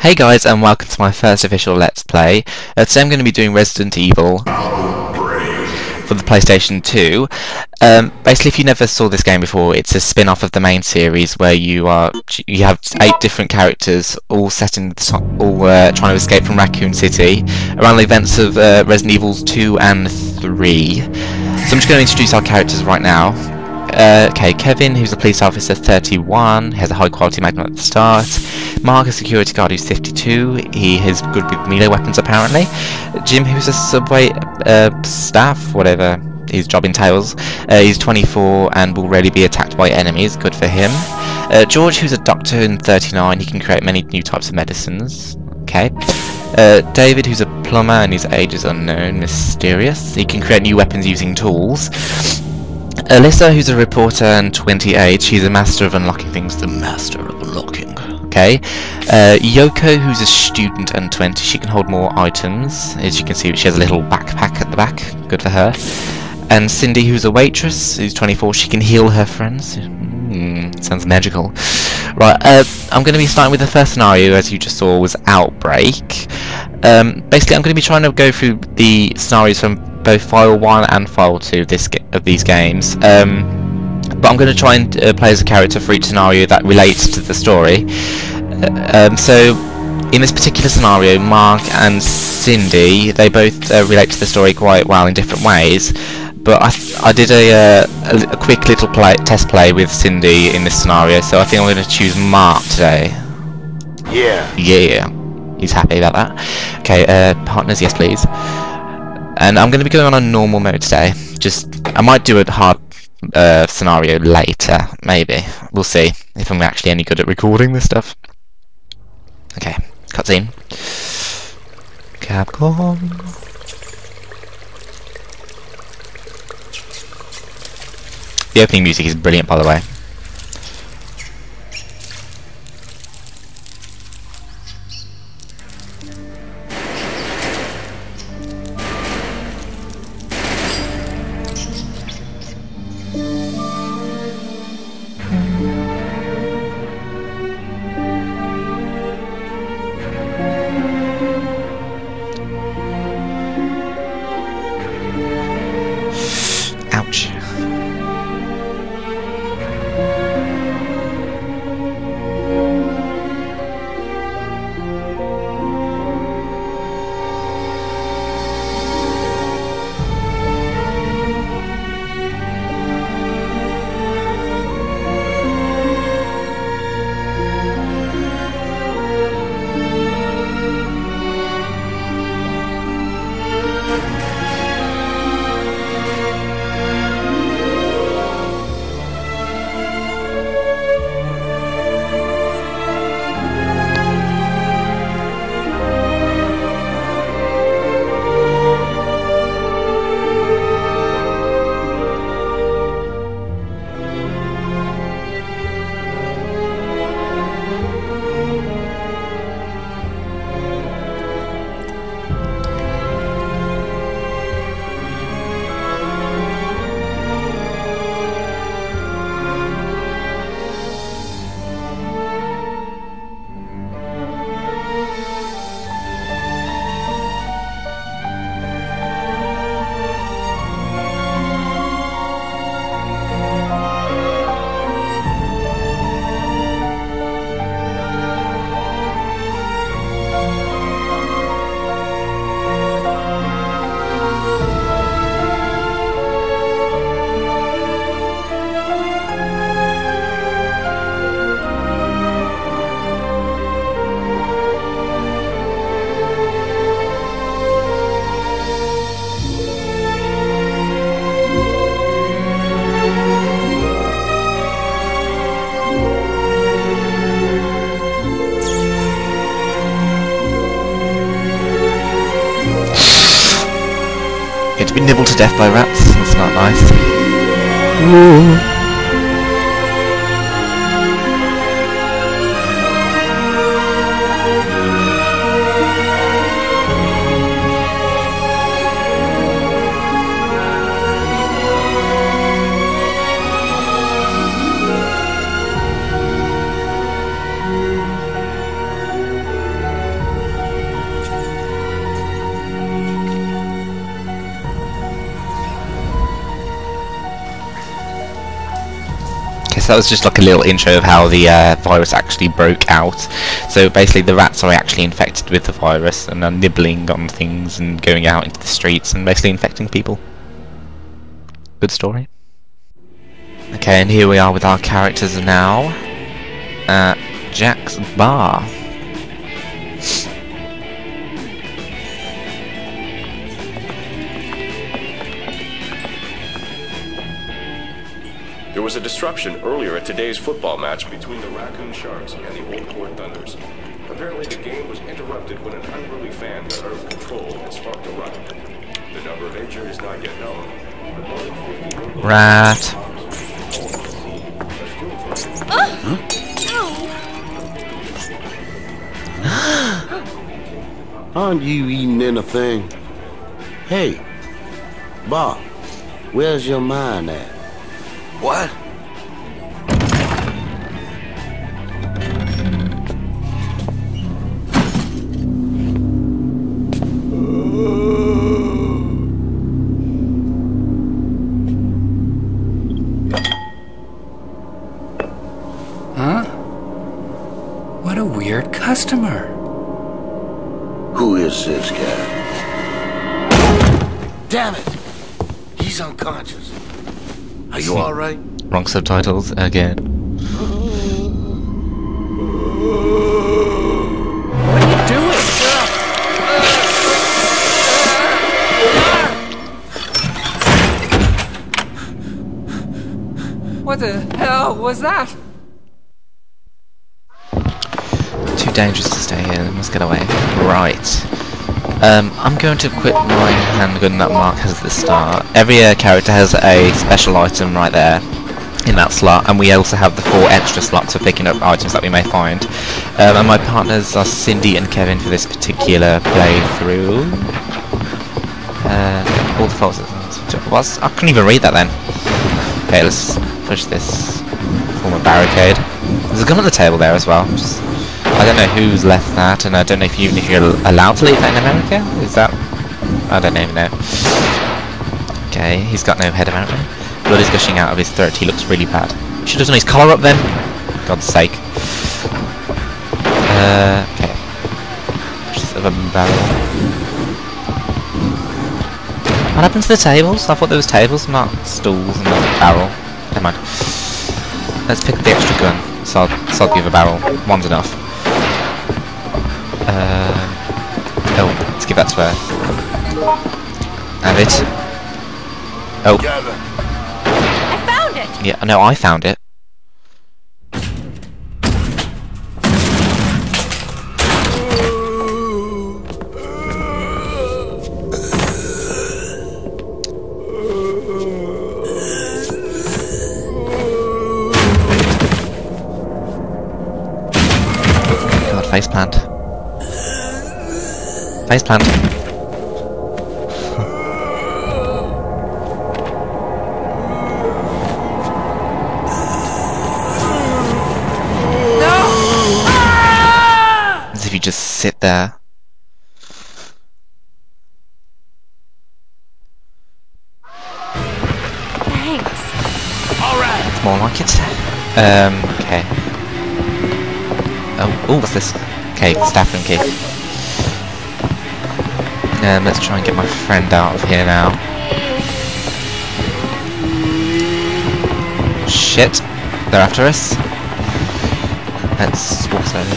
Hey guys, and welcome to my first official Let's Play. Today I'm going to be doing Resident Evil Outbreak for the PlayStation 2. Basically, if you never saw this game before, it's a spin-off of the main series where you have 8 different characters, all set in the top, all trying to escape from Raccoon City around the events of Resident Evil 2 and 3. So I'm just going to introduce our characters right now. Okay, Kevin, who's a police officer, 31, has a high-quality magnum at the start. Mark, a security guard, who's 52. He is good with melee weapons, apparently. Jim, who's a subway staff, whatever his job entails. He's 24 and will rarely be attacked by enemies. Good for him. George, who's a doctor, and 39. He can create many new types of medicines. Okay. David, who's a plumber, and his age is unknown. Mysterious. He can create new weapons using tools. Alyssa, who's a reporter and 28, she's a master of unlocking things, the master of unlocking, okay? Yoko, who's a student and 20, she can hold more items. As you can see, she has a little backpack at the back, good for her. And Cindy, who's a waitress, who's 24, she can heal her friends. Sounds magical. Right, I'm going to be starting with the first scenario, as you just saw, was Outbreak. Basically, I'm going to be trying to go through the scenarios from both File 1 and File 2 of these games, but I'm going to try and play as a character for each scenario that relates to the story. So, in this particular scenario, Mark and Cindy, they both relate to the story quite well in different ways, but I did a quick little test play with Cindy in this scenario, so I think I'm going to choose Mark today. Yeah. Yeah. He's happy about that. Okay, partners, yes please. And I'm going to be going on a normal mode today. I might do a hard scenario later, maybe. We'll see if I'm actually any good at recording this stuff. Okay, cutscene. Capcom. The opening music is brilliant, by the way. Nibbled to death by rats, that's not nice. Ooh. so that was just like a little intro of how the virus actually broke out. So basically the rats are actually infected with the virus and are nibbling on things and going out into the streets and basically infecting people. Good story. Okay, and here we are with our characters now. Jack's Bar. There was a disruption earlier at today's football match between the Raccoon Sharks and the Old Court Thunders. Apparently the game was interrupted when an unruly fan got out of control and sparked a riot. The number of injured is not yet known, but more than 50 rats. Huh? Aren't you eating anything? Hey, Bob, where's your mind at? What? Huh? What a weird customer. Who is this guy? Damn it! He's unconscious. Are you alright? Wrong subtitles again. What are you doing? What the hell was that? Too dangerous to stay here, I must get away. Right. I'm going to equip my handgun that Mark has at the start. Every character has a special item right there in that slot, and we also have the 4 extra slots for picking up items that we may find. And my partners are Cindy and Kevin for this particular playthrough. All the faults. I couldn't even read that then. Okay, let's push this. Form a barricade. There's a gun at the table there as well. Just I don't know who's left that, and I don't know if even if you're allowed to leave that in America. Is that? I don't even know. Okay, he's got no head apparently. Blood is gushing out of his throat. He looks really bad. Should have done his collar up then. God's sake. Okay. Just a barrel. What happened to the tables? I thought there was tables, not stools, and not a barrel. Never mind. Let's pick up the extra gun. Sod the other barrel. One's enough. Oh, let's give that to her. Have it. Oh. I found it! Yeah, no, I found it. God, faceplant. Nice plant. No! As if you just sit there. Thanks. All right. It's more like it. Okay. Oh, what's this? Okay, staff room key. Let's try and get my friend out of here now. Shit, they're after us. Let's walk slowly.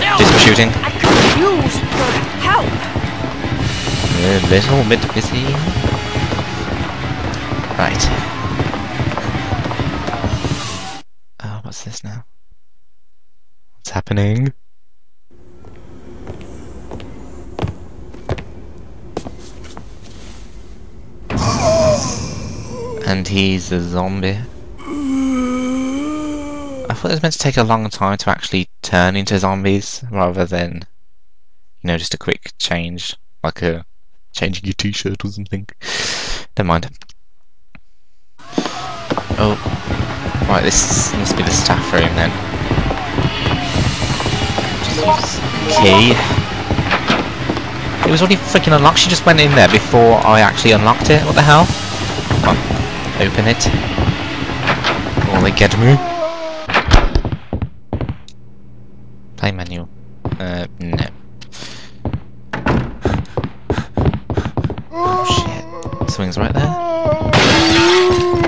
No! Do some shooting. I could use your help. A little bit busy. Right. Oh, what's this now? What's happening? And he's a zombie. I thought it was meant to take a long time to actually turn into zombies, rather than, you know, just a quick change, like a changing your t-shirt or something. Never mind. Oh, right. This must be the staff room then. Just key. It was already freaking unlocked. She just went in there before I actually unlocked it. What the hell? Open it. only get me. Play menu. No. Oh, shit. Something's right there.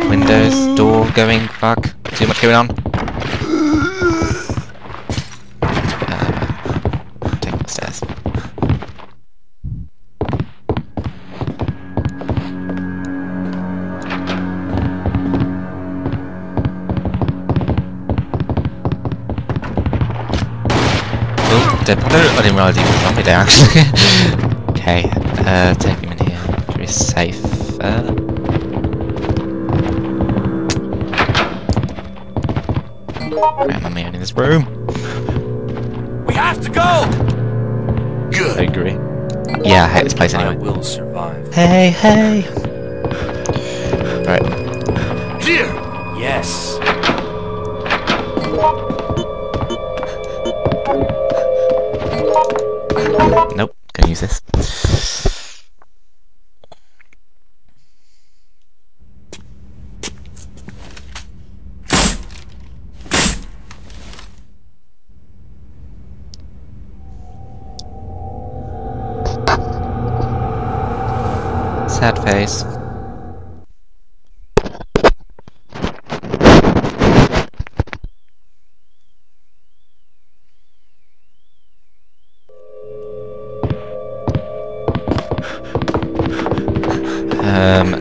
Windows, door going, fuck. Too much going on. I didn't realise he was a zombie there actually. Okay, take him in here. Should be safe. Why am I the only in this room? We have to go. Good. I agree. Yeah, I hate this place anyway. I will survive. Hey, hey. Right. Here. Yes. Nope, gonna use this. Sad face.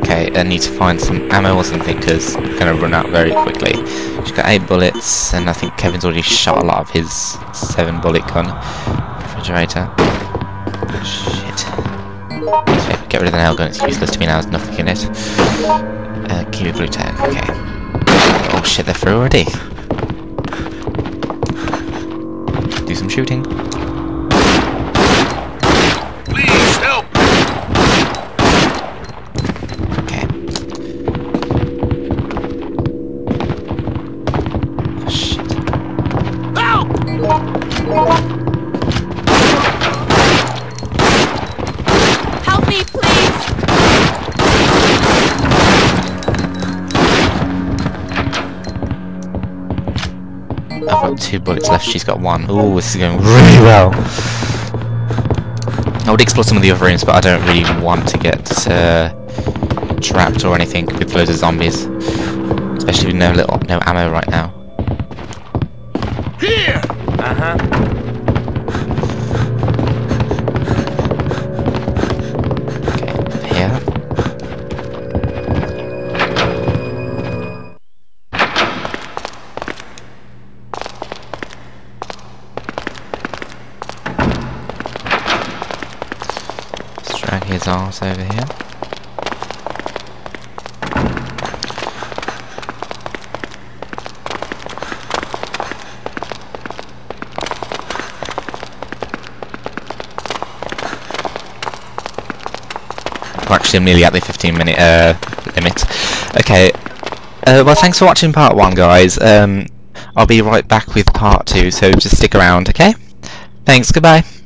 Okay, I need to find some ammo or something because I'm going to run out very quickly. She's got 8 bullets and I think Kevin's already shot a lot of his 7 bullet gun. Refrigerator. Shit. Okay, get rid of the nail gun, it's useless to me now, there's nothing in it. Kiwi blue tag, okay. Oh shit, they're through already. Do some shooting. I've got 2 bullets left, she's got 1. Ooh, this is going really well. I would explore some of the other rooms, but I don't really want to get trapped or anything with loads of zombies. Especially with no ammo right now. Here! His arse over here. Well, actually, I'm nearly at the 15-minute limit. Okay. Well, thanks for watching part 1, guys. I'll be right back with part 2, so just stick around, okay? Thanks. Goodbye.